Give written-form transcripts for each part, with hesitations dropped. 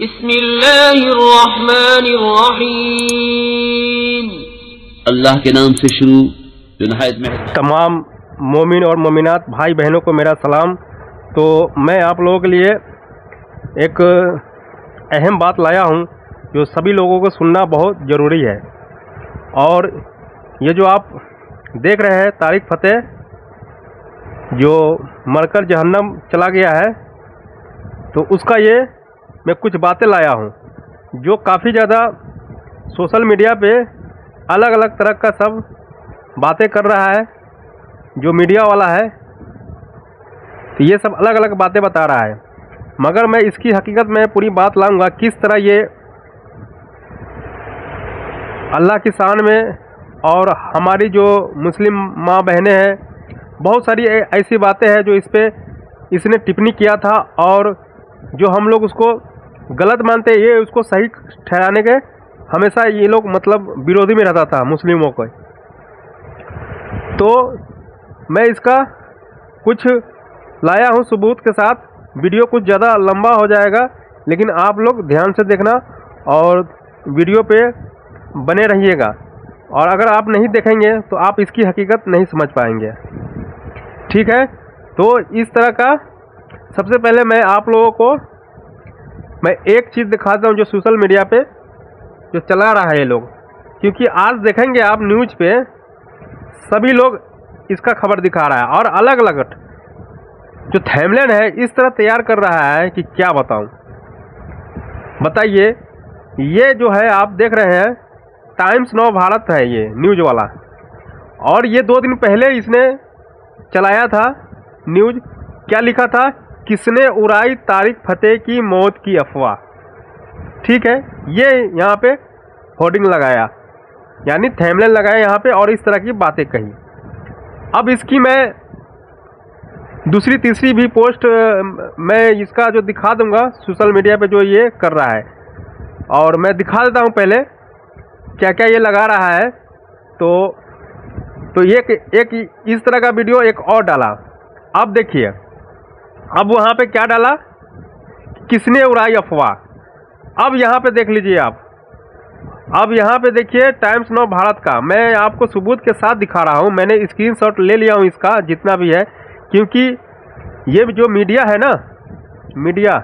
बिस्मिल्लाहिर्रहमानिर्रहीम। अल्लाह के नाम से शुरू जो नहायत में। तमाम मोमिन और मोमिनात भाई बहनों को मेरा सलाम। तो मैं आप लोगों के लिए एक अहम बात लाया हूं जो सभी लोगों को सुनना बहुत ज़रूरी है। और ये जो आप देख रहे हैं तारिक फतेह जो मरकर जहन्नम चला गया है, तो उसका ये मैं कुछ बातें लाया हूं जो काफ़ी ज़्यादा सोशल मीडिया पे अलग अलग तरह का सब बातें कर रहा है जो मीडिया वाला है, तो ये सब अलग अलग बातें बता रहा है। मगर मैं इसकी हकीकत में पूरी बात लाऊंगा किस तरह ये अल्लाह की शान में और हमारी जो मुस्लिम माँ बहनें हैं, बहुत सारी ऐसी बातें हैं जो इस पर इसने टिप्पणी किया था और जो हम लोग उसको गलत मानते ये उसको सही ठहराने के हमेशा ये लोग मतलब विरोधी में रहता था मुस्लिमों को। तो मैं इसका कुछ लाया हूँ सबूत के साथ। वीडियो कुछ ज़्यादा लंबा हो जाएगा लेकिन आप लोग ध्यान से देखना और वीडियो पे बने रहिएगा, और अगर आप नहीं देखेंगे तो आप इसकी हकीकत नहीं समझ पाएंगे, ठीक है। तो इस तरह का सबसे पहले मैं आप लोगों को मैं एक चीज़ दिखाता हूँ जो सोशल मीडिया पे जो चला रहा है ये लोग, क्योंकि आज देखेंगे आप न्यूज़ पे सभी लोग इसका खबर दिखा रहा है और अलग अलग जो थैमलेन है इस तरह तैयार कर रहा है कि क्या बताऊं। बताइए, ये जो है आप देख रहे हैं टाइम्स नाउ भारत है ये न्यूज़ वाला, और ये 2 दिन पहले इसने चलाया था न्यूज़। क्या लिखा था? किसने उड़ाई तारिक फतेह की मौत की अफवाह, ठीक है। ये यहाँ पे होर्डिंग लगाया यानी थैमलेन लगाया यहाँ पे और इस तरह की बातें कही। अब इसकी मैं दूसरी तीसरी भी पोस्ट मैं इसका जो दिखा दूंगा सोशल मीडिया पे जो ये कर रहा है, और मैं दिखा देता हूँ पहले क्या क्या ये लगा रहा है। तो एक इस तरह का वीडियो एक और डाला, अब देखिए। अब वहाँ पे क्या डाला? किसने उड़ाई अफवाह। अब यहाँ पे देख लीजिए आप। अब यहाँ पे देखिए टाइम्स नाउ भारत का मैं आपको सबूत के साथ दिखा रहा हूँ। मैंने स्क्रीनशॉट ले लिया हूँ इसका जितना भी है, क्योंकि ये जो मीडिया है ना, मीडिया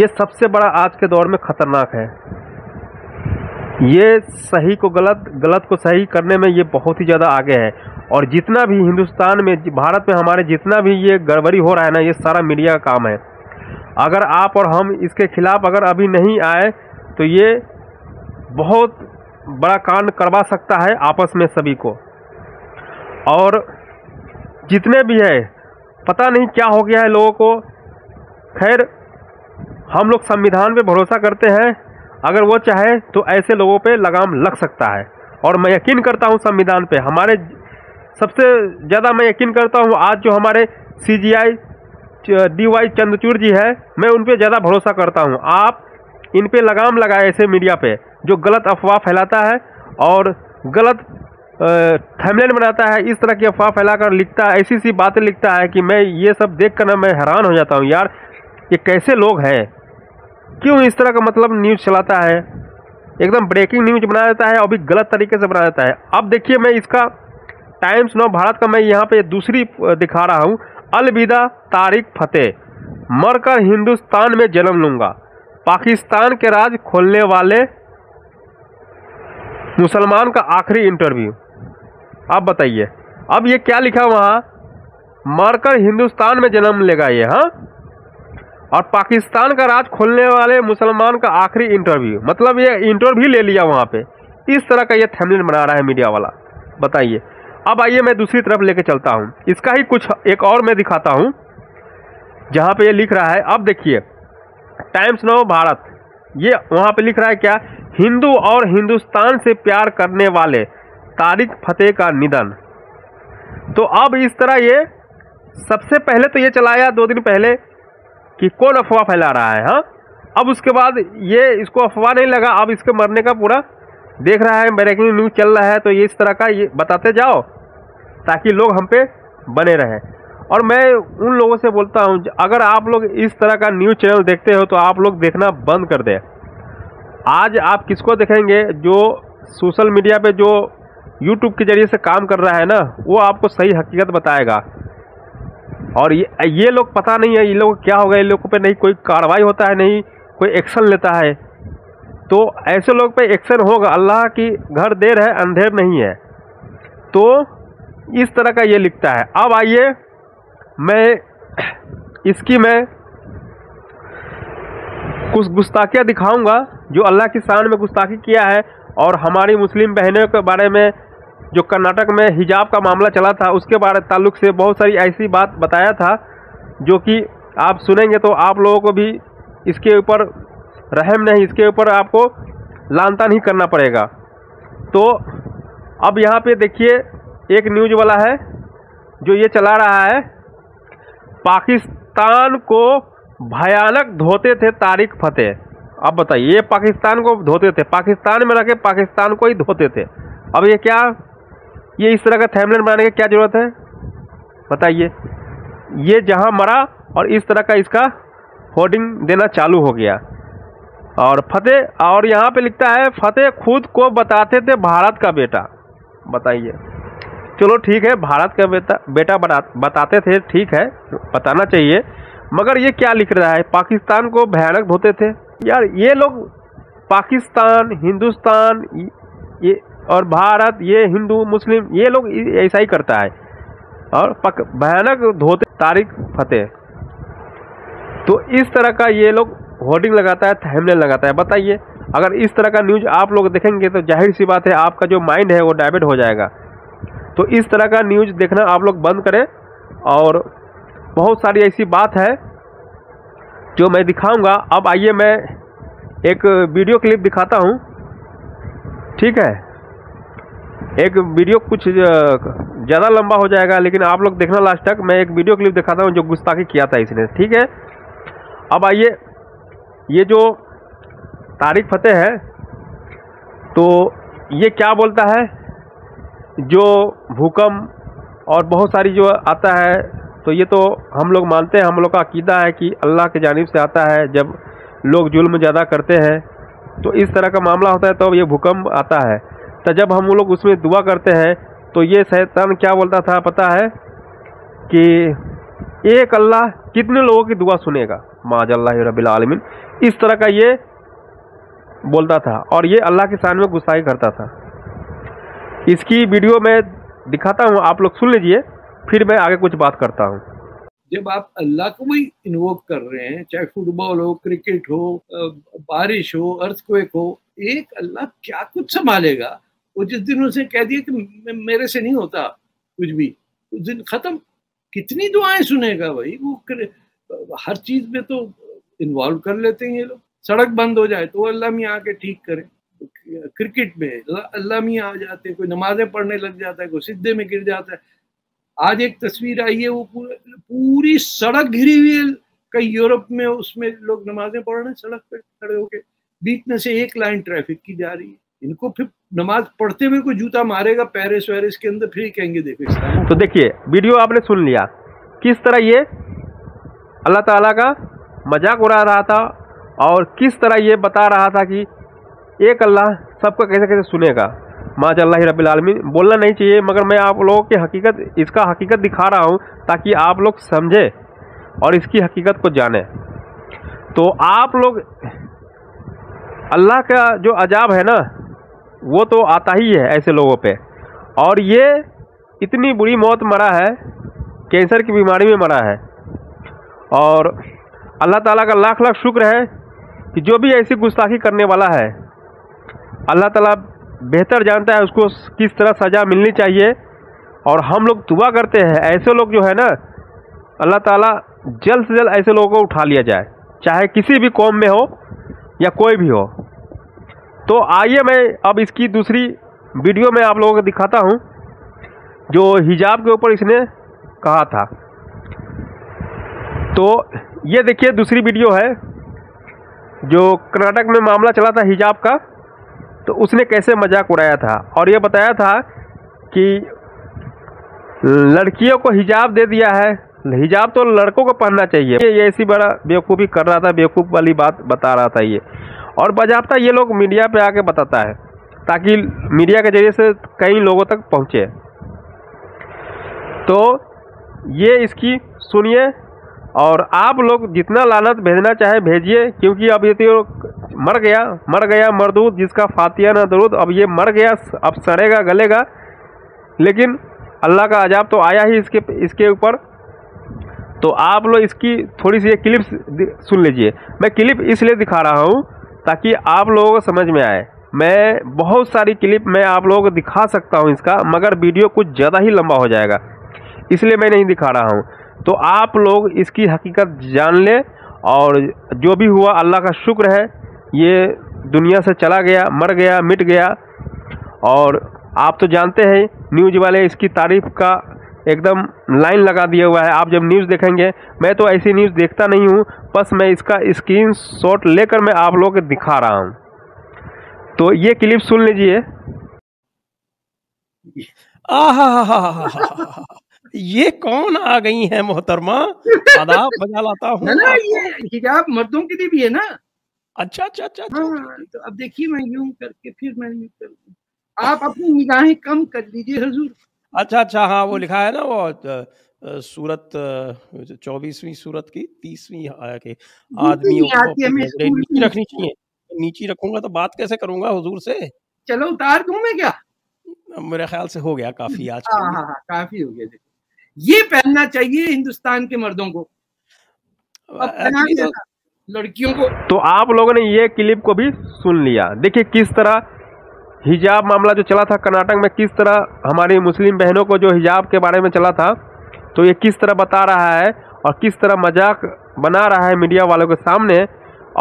ये सबसे बड़ा आज के दौर में ख़तरनाक है। ये सही को गलत, गलत को सही करने में ये बहुत ही ज़्यादा आगे है। और जितना भी हिंदुस्तान में, भारत में हमारे जितना भी ये गड़बड़ी हो रहा है ना, ये सारा मीडिया का काम है। अगर आप और हम इसके खिलाफ अगर अभी नहीं आए तो ये बहुत बड़ा कांड करवा सकता है आपस में सभी को। और जितने भी है पता नहीं क्या हो गया है लोगों को। खैर, हम लोग संविधान पे भरोसा करते हैं, अगर वो चाहे तो ऐसे लोगों पे लगाम लग सकता है। और मैं यकीन करता हूँ संविधान पे, हमारे सबसे ज़्यादा मैं यकीन करता हूँ आज जो हमारे CGI DY चंद्रचूड़ जी है, मैं उन पे ज़्यादा भरोसा करता हूँ। आप इन पे लगाम लगाए ऐसे मीडिया पे जो गलत अफवाह फैलाता है और गलत थैमलेन बनाता है, इस तरह की अफवाह फैलाकर लिखता है, ऐसी सी बातें लिखता है कि मैं ये सब देख कर ना मैं हैरान हो जाता हूँ यार, ये कैसे लोग हैं, क्यों इस तरह का मतलब न्यूज़ चलाता है। एकदम ब्रेकिंग न्यूज़ बना देता है और भी गलत तरीके से बना देता है। अब देखिए मैं इसका टाइम्स नाउ भारत का मैं यहाँ पे दूसरी दिखा रहा हूँ। अलविदा तारिक फतेह, मरकर हिंदुस्तान में जन्म लूँगा, पाकिस्तान के राज खोलने वाले मुसलमान का आखिरी इंटरव्यू। आप बताइए, अब ये क्या लिखा वहाँ? मरकर हिंदुस्तान में जन्म लेगा ये, हाँ, और पाकिस्तान का राज खोलने वाले मुसलमान का आखिरी इंटरव्यू। मतलब ये इंटरव्यू ले लिया वहाँ पे, इस तरह का ये थंबनेल बना रहा है मीडिया वाला। बताइए, अब आइए मैं दूसरी तरफ लेके चलता हूँ, इसका ही कुछ एक और मैं दिखाता हूँ जहाँ पे ये लिख रहा है। अब देखिए टाइम्स नाउ भारत, ये वहाँ पर लिख रहा है क्या? हिंदू और हिंदुस्तान से प्यार करने वाले तारिक फतेह का निधन। तो अब इस तरह ये सबसे पहले तो ये चलाया 2 दिन पहले कि कौन अफवाह फैला रहा है, हाँ। अब उसके बाद ये इसको अफवाह नहीं लगा, अब इसके मरने का पूरा देख रहा है, ब्रेकिंग न्यूज़ चल रहा है। तो ये इस तरह का ये बताते जाओ ताकि लोग हम पे बने रहें। और मैं उन लोगों से बोलता हूँ, अगर आप लोग इस तरह का न्यूज़ चैनल देखते हो तो आप लोग देखना बंद कर दें। आज आप किसको देखेंगे? जो सोशल मीडिया पे जो यूट्यूब के ज़रिए से काम कर रहा है ना, वो आपको सही हकीकत बताएगा। और ये लोग पता नहीं है, ये लोग क्या होगा, ये लोगों पे नहीं कोई कार्रवाई होता है, नहीं कोई एक्शन लेता है। तो ऐसे लोग पे एक्शन होगा। अल्लाह की घर देर है, अंधेर नहीं है। तो इस तरह का ये लिखता है। अब आइए मैं इसकी मैं कुछ गुस्ताखियाँ दिखाऊंगा जो अल्लाह की शान में गुस्ताखी किया है। और हमारी मुस्लिम बहनों के बारे में जो कर्नाटक में हिजाब का मामला चला था, उसके बारे ताल्लुक़ से बहुत सारी ऐसी बात बताया था जो कि आप सुनेंगे तो आप लोगों को भी इसके ऊपर रहम नहीं, इसके ऊपर आपको लानता नहीं करना पड़ेगा। तो अब यहाँ पे देखिए एक न्यूज़ वाला है जो ये चला रहा है, पाकिस्तान को भयानक धोते थे तारिक फतेह। अब बताइए, ये पाकिस्तान को धोते थे, पाकिस्तान में रखे पाकिस्तान को ही धोते थे। अब ये क्या, ये इस तरह का थैमलेट बनाने की क्या ज़रूरत है बताइए। ये जहां मरा और इस तरह का इसका होर्डिंग देना चालू हो गया। और फतेह, और यहाँ पे लिखता है फतेह खुद को बताते थे भारत का बेटा। बताइए, चलो ठीक है, भारत का बेटा बताते थे, ठीक है, बताना चाहिए। मगर ये क्या लिख रहा है, पाकिस्तान को भयानक धोते थे। यार ये लोग पाकिस्तान, हिंदुस्तान ये और भारत, ये हिंदू मुस्लिम, ये लोग ऐसा ही करता है। और भयानक धोते तारिक फतेह, तो इस तरह का ये लोग होर्डिंग लगाता है, थैमलेन लगाता है। बताइए, अगर इस तरह का न्यूज़ आप लोग देखेंगे तो जाहिर सी बात है आपका जो माइंड है वो डाइवर्ट हो जाएगा। तो इस तरह का न्यूज़ देखना आप लोग बंद करें। और बहुत सारी ऐसी बात है जो मैं दिखाऊंगा। अब आइए मैं एक वीडियो क्लिप दिखाता हूं, ठीक है। एक वीडियो कुछ ज़्यादा लंबा हो जाएगा, लेकिन आप लोग देखना लास्ट तक। मैं एक वीडियो क्लिप दिखाता हूं जो गुस्ताखी किया था इसने, ठीक है। अब आइए, ये जो तारिक फतेह है तो ये क्या बोलता है, जो भूकंप और बहुत सारी जो आता है तो ये तो हम लोग मानते हैं, हम लोग का अकीदा है कि अल्लाह के जानिब से आता है। जब लोग जुल्म ज़्यादा करते हैं तो इस तरह का मामला होता है, तब तो ये भूकंप आता है। तो जब हम लोग उसमें दुआ करते हैं तो ये शैतान क्या बोलता था पता है, कि एक अल्लाह कितने लोगों की दुआ सुनेगा, माजल्लाह रब्बिल आलमीन, इस तरह का ये बोलता था। और ये अल्लाह के शान में गुस्साई करता था। इसकी वीडियो मैं दिखाता हूँ, आप लोग सुन लीजिए, फिर मैं आगे कुछ बात करता हूँ। जब आप अल्लाह को भी इन्वोक कर रहे हैं, चाहे फुटबॉल हो, क्रिकेट हो, बारिश हो, अर्थक्वेक हो, एक अल्लाह क्या कुछ संभालेगा। वो जिस दिन उसने कह दिया कि मेरे से नहीं होता कुछ भी, उस दिन खत्म। कितनी दुआएं सुनेगा भाई वो, हर चीज में तो इन्वॉल्व कर लेते हैं ये लोग। सड़क बंद हो जाए तो अल्लाह मियां आके ठीक करें, क्रिकेट में अल्लाह मियां आ जाते हैं, कोई नमाजें पढ़ने लग जाता है, कोई सिद्धे में गिर जाता है। आज एक तस्वीर आई है, वो पूरी सड़क घिरी हुई है, कई यूरोप में, उसमें लोग नमाजें पढ़ रहे हैं सड़क पे खड़े होके, बीच में से एक लाइन ट्रैफिक की जा रही है। इनको फिर नमाज पढ़ते हुए कोई जूता मारेगा पेरिस वेरिस के अंदर, फिर कहेंगे देखो। तो देखिए, वीडियो आपने सुन लिया किस तरह ये अल्लाह ताला का मजाक उड़ा रहा था और किस तरह ये बता रहा था कि एक अल्लाह सबका कैसे कैसे सुनेगा, माशाअल्लाह रब्बिल आलमीन। बोलना नहीं चाहिए, मगर मैं आप लोगों की हकीकत, इसका हकीकत दिखा रहा हूँ ताकि आप लोग समझें और इसकी हकीकत को जानें। तो आप लोग अल्लाह का जो अजाब है ना, वो तो आता ही है ऐसे लोगों पे। और ये इतनी बुरी मौत मरा है, कैंसर की बीमारी में मरा है। और अल्लाह ताला का लाख लाख शुक्र है कि जो भी ऐसी गुस्ताखी करने वाला है, अल्लाह ताला बेहतर जानता है उसको किस तरह सज़ा मिलनी चाहिए। और हम लोग दुआ करते हैं ऐसे लोग जो है ना, अल्लाह ताला जल्द से जल्द ऐसे लोगों को उठा लिया जाए, चाहे किसी भी कौम में हो या कोई भी हो। तो आइए मैं अब इसकी दूसरी वीडियो में आप लोगों को दिखाता हूं, जो हिजाब के ऊपर इसने कहा था। तो ये देखिए दूसरी वीडियो है, जो कर्नाटक में मामला चला था हिजाब का, तो उसने कैसे मजाक उड़ाया था और ये बताया था कि लड़कियों को हिजाब दे दिया है हिजाब तो लड़कों को पहनना चाहिए। ये ऐसी बड़ा बेवकूफ़ी कर रहा था, बेवकूफ़ वाली बात बता रहा था ये, और बजाबता ये लोग मीडिया पे आके बताता है ताकि मीडिया के जरिए से कई लोगों तक पहुँचे। तो ये इसकी सुनिए, और आप लोग जितना लानत भेजना चाहे भेजिए, क्योंकि अब ये तो मर गया मरदूद जिसका फातिया ना दरूद। अब ये मर गया, अब सड़ेगा गलेगा, लेकिन अल्लाह का अजाब तो आया ही इसके ऊपर। तो आप लोग इसकी थोड़ी सी ये क्लिप्स सुन लीजिए। मैं क्लिप इसलिए दिखा रहा हूँ ताकि आप लोगों को समझ में आए। मैं बहुत सारी क्लिप मैं आप लोगों को दिखा सकता हूँ इसका, मगर वीडियो कुछ ज़्यादा ही लंबा हो जाएगा, इसलिए मैं नहीं दिखा रहा हूँ। तो आप लोग इसकी हकीकत जान लें, और जो भी हुआ अल्लाह का शुक्र है, ये दुनिया से चला गया, मर गया, मिट गया। और आप तो जानते हैं न्यूज़ वाले इसकी तारीफ़ का एकदम लाइन लगा दिया हुआ है। आप जब न्यूज़ देखेंगे, मैं तो ऐसी न्यूज़ देखता नहीं हूँ, बस मैं इसका स्क्रीनशॉट लेकर मैं आप लोगों को दिखा रहा हूँ। तो ये क्लिप सुन लीजिए। ये कौन आ गई है मोहतरमा, आदाब बजा लाता हूँ। ये हिजाब मर्दों के लिए भी है ना। अच्छा अच्छा अच्छा, तो अब देखिए मैं यूं करके फिर मैं यूं कर, आप अपनी निगाहें कम कर लीजिए हुजूर। अच्छा अच्छा, हाँ वो लिखा है ना, वो सूरत 24वीं सूरत की 30वीं आयत के आदमियों को नीचे रखनी चाहिए। नीचे रखूंगा तो बात कैसे करूंगा हुजूर से? चलो उतार दूं मैं क्या? मेरे ख्याल से हो गया काफी आज। हाँ, काफी हो गया। ये पहनना चाहिए हिंदुस्तान के मर्दों को, लड़कियों को। तो आप लोगों ने ये क्लिप को भी सुन लिया। देखिए किस तरह हिजाब मामला जो चला था कर्नाटक में, किस तरह हमारी मुस्लिम बहनों को जो हिजाब के बारे में चला था, तो ये किस तरह बता रहा है और किस तरह मजाक बना रहा है मीडिया वालों के सामने,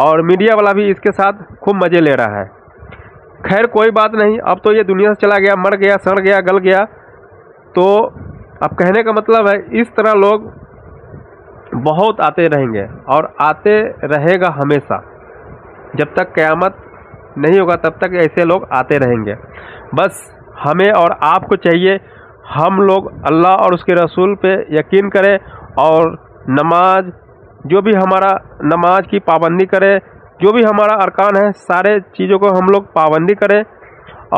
और मीडिया वाला भी इसके साथ खूब मज़े ले रहा है। खैर कोई बात नहीं, अब तो ये दुनिया से चला गया, मर गया, सड़ गया, गल गया। तो अब कहने का मतलब है इस तरह लोग बहुत आते रहेंगे और आते रहेगा हमेशा, जब तक क़यामत नहीं होगा तब तक ऐसे लोग आते रहेंगे। बस हमें और आपको चाहिए हम लोग अल्लाह और उसके रसूल पे यकीन करें, और नमाज जो भी हमारा नमाज की पाबंदी करें, जो भी हमारा अरकान है सारे चीज़ों को हम लोग पाबंदी करें,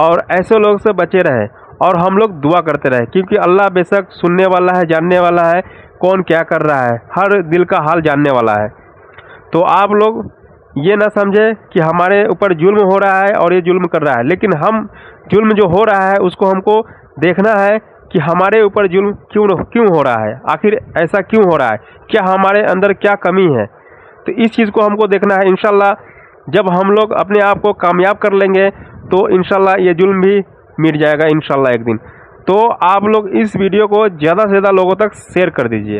और ऐसे लोग से बचे रहें, और हम लोग दुआ करते रहें, क्योंकि अल्लाह बेशक सुनने वाला है, जानने वाला है, कौन क्या कर रहा है, हर दिल का हाल जानने वाला है। तो आप लोग ये ना समझे कि हमारे ऊपर जुल्म हो रहा है और ये जुल्म कर रहा है, लेकिन हम जुल्म जो हो रहा है उसको हमको देखना है कि हमारे ऊपर जुल्म क्यों हो रहा है, आखिर ऐसा क्यों हो रहा है, क्या हमारे अंदर क्या कमी है। तो इस चीज़ को हमको देखना है। इंशाल्लाह जब हम लोग अपने आप को कामयाब कर लेंगे तो इंशाल्लाह ये जुल्म भी मिट जाएगा इंशाल्लाह एक दिन। तो आप लोग इस वीडियो को ज़्यादा से ज़्यादा लोगों तक शेयर कर दीजिए।